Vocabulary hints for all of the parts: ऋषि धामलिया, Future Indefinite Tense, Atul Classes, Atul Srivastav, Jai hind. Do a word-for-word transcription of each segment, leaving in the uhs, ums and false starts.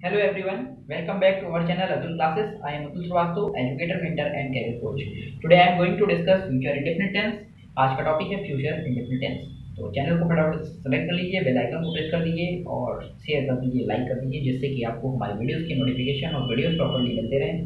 Hello everyone, welcome back to our channel Atul Classes. I am Atul Srivastav, educator, mentor and career coach. Today I am going to discuss future indefinite tense. आज का topic है future indefinite tense. तो channel को फटाफट select कर लीजिए, bell icon को press कर दीजिए और शेयर कर दीजिए, लाइक कर दीजिए, जिससे कि आपको हमारे वीडियोस की नोटिफिकेशन और वीडियोस प्रॉपर्ली मिलते रहें,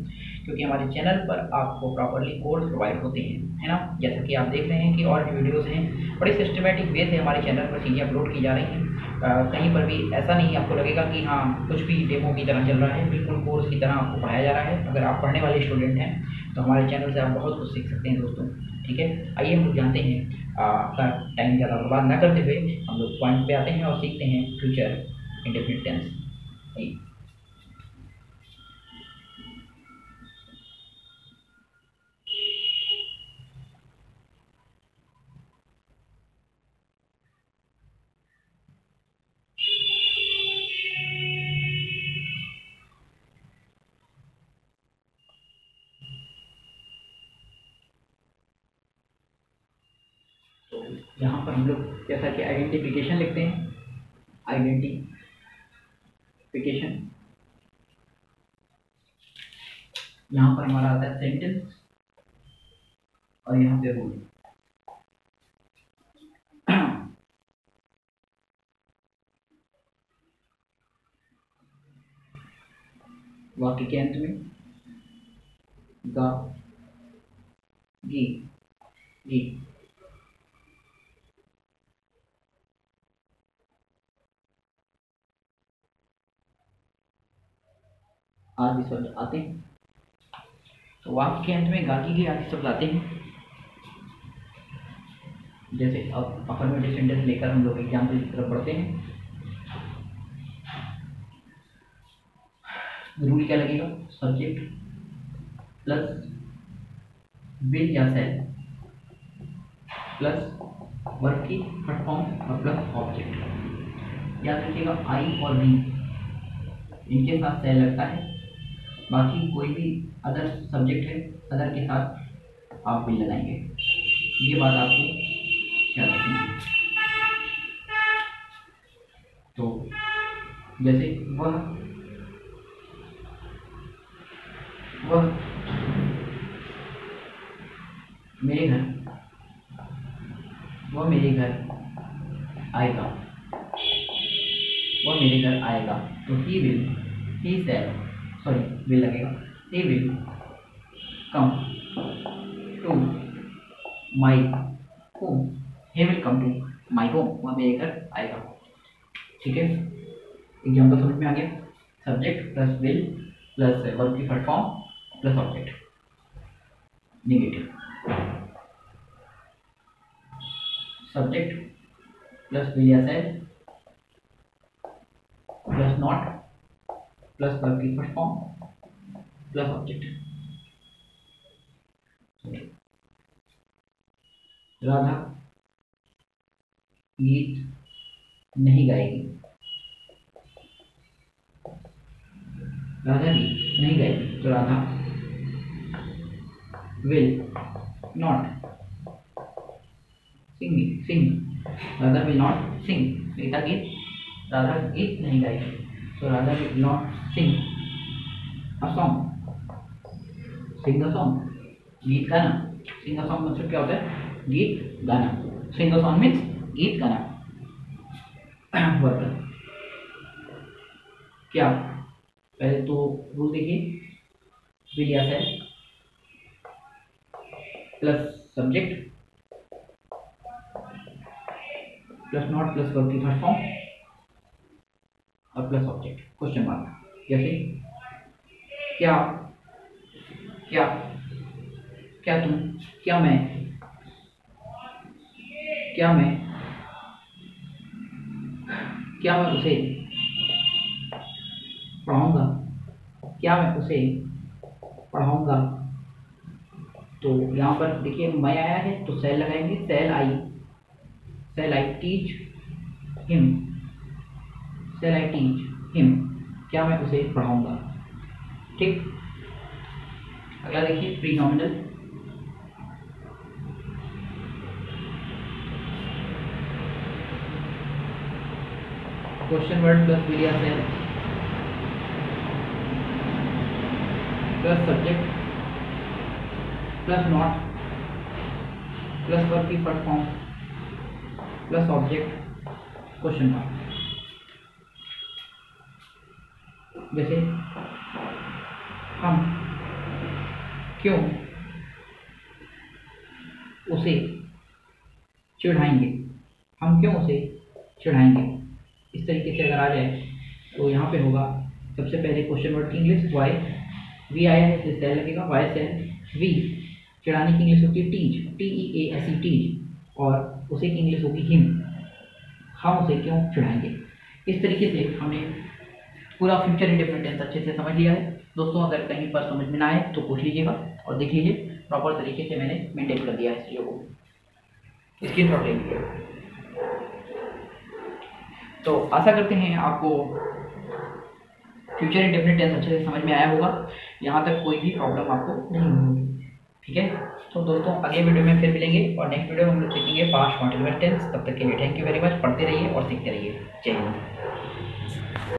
क्योंकि हमारे चैनल पर आपको प्रॉपर्ली कोर्स प्रोवाइड होते हैं, है ना। जैसा कि आप देख रहे हैं कि और वीडियोस हैं, बड़े सिस्टमेटिक वे से हमारे चैनल पर चीज़ें अपलोड की जा रही हैं। कहीं पर भी ऐसा नहीं आपको लगेगा कि हाँ कुछ भी डेमो की तरह चल रहा है, बिल्कुल कोर्स की तरह आपको पढ़ाया जा रहा है। अगर आप पढ़ने वाले स्टूडेंट हैं तो हमारे चैनल से आप बहुत कुछ सीख सकते हैं दोस्तों, ठीक है। आइए हम लोग जानते हैं, आपका टाइम ज़्यादा बर्बाद ना करते हुए हम लोग पॉइंट पे आते हैं और सीखते हैं फ्यूचर इंडेफिनिट टेंस। यहाँ पर हम लोग जैसा कि आइडेंटिफिकेशन लिखते हैं, आइडेंटिफिकेशन, यहाँ पर हमारा आता है सेंटेंस और यहाँ पे रूल। वाक्य के अंत में गा गी गी आदि शब्द आते हैं। तो वाक्य के अंत में गागी के आदि शब्द आते हैं। जैसे अब अफर्मेटिव सेंटेंस लेकर हम लोग एग्जाम्पल की तरफ बढ़ते हैं। रूल क्या लगेगा? सब्जेक्ट प्लस विल या सेल्फ प्लस वर्क की फर्स्ट फॉर्म और प्लस ऑब्जेक्ट। याद रखिएगा आई और बी इनके साथ सेल लगता है, बाकी कोई भी अदर सब्जेक्ट है अदर के साथ आप भी लगाएंगे। ये बात आपको याद रखनी है। तो जैसे वह वह मेरे घर, वह मेरे घर आएगा, वह मेरे घर आएगा। तो he will he cell sorry will लगेगा, he will come to my home, he will come to my home, वह मेरे घर आएगा। ठीक है, एग्जाम्पल समझ में आ गया। Subject plus will plus verb की first form plus object negative. Subject plus will या shall plus not plus verb की first form plus object. Radha गीत नहीं गाएगी, राधा गीत नहीं गाएगी। तो Radha will not sing sing Radha will not sing. Rita गीत, राधा गीत नहीं गाएगी। तो Radha will not sing a song, sing a song गीत गाना। सिंग अ सॉन्ग मतलब क्या होता है? गीत गाना। सिंग अ सॉन्ग मीन्स गीत गाना। वर्तन क्या? पहले तो रूल देखिए, विल या shall plus subject plus not plus verb की फर्स्ट फॉर्म और प्लस ऑब्जेक्ट क्वेश्चन मार्क। जैसे क्या क्या क्या तुम क्या मैं क्या मैं क्या मैं उसे पढ़ाऊंगा, क्या मैं उसे पढ़ाऊंगा। तो यहाँ पर देखिए मैं आया है तो सेल लगाएंगे, shall I shall I teach him, Shall I teach him? क्या मैं उसे पढ़ाऊंगा। ठीक, अगला देखिए प्रीनॉमिनल। क्वेश्चन वर्ड प्लस विल या shall plus subject plus not plus verb की first form plus object question mark. जैसे हम क्यों उसे चिढ़ाएंगे, हम क्यों उसे चिढ़ाएंगे, इस तरीके से अगर आ जाए तो यहाँ पे होगा सबसे पहले क्वेश्चन वर्ड की इंग्लिश वाई वी आया है, इसलिए सेल लगेगा वाई सेल वी। चिढ़ाने की इंग्लिश होती है teach T E A S E teach, और उसे की इंग्लिश होगी हिम, हम उसे क्यों चिढ़ाएंगे। इस तरीके से हमने पूरा फ्यूचर इंडिफिनिट टेंस अच्छे से समझ लिया है दोस्तों। अगर कहीं पर समझ में ना आए तो पूछ लीजिएगा, और देख लीजिए प्रॉपर तरीके से मैंने मेंटेन कर दिया है इस चीज़ों को, स्क्रीन शॉट ले लीजिए। तो आशा करते हैं आपको फ्यूचर इंडिफिनिट टेंस अच्छे से समझ में आया होगा, यहाँ तक कोई भी प्रॉब्लम आपको नहीं होगी, ठीक है। तो दोस्तों अगले वीडियो में फिर मिलेंगे, और नेक्स्ट वीडियो में हम लोग सीखेंगे पास्ट कंटिन्यूअस टेंस। तब तक के लिए थैंक यू वेरी मच, पढ़ते रहिए और सीखते रहिए। जय हिंद।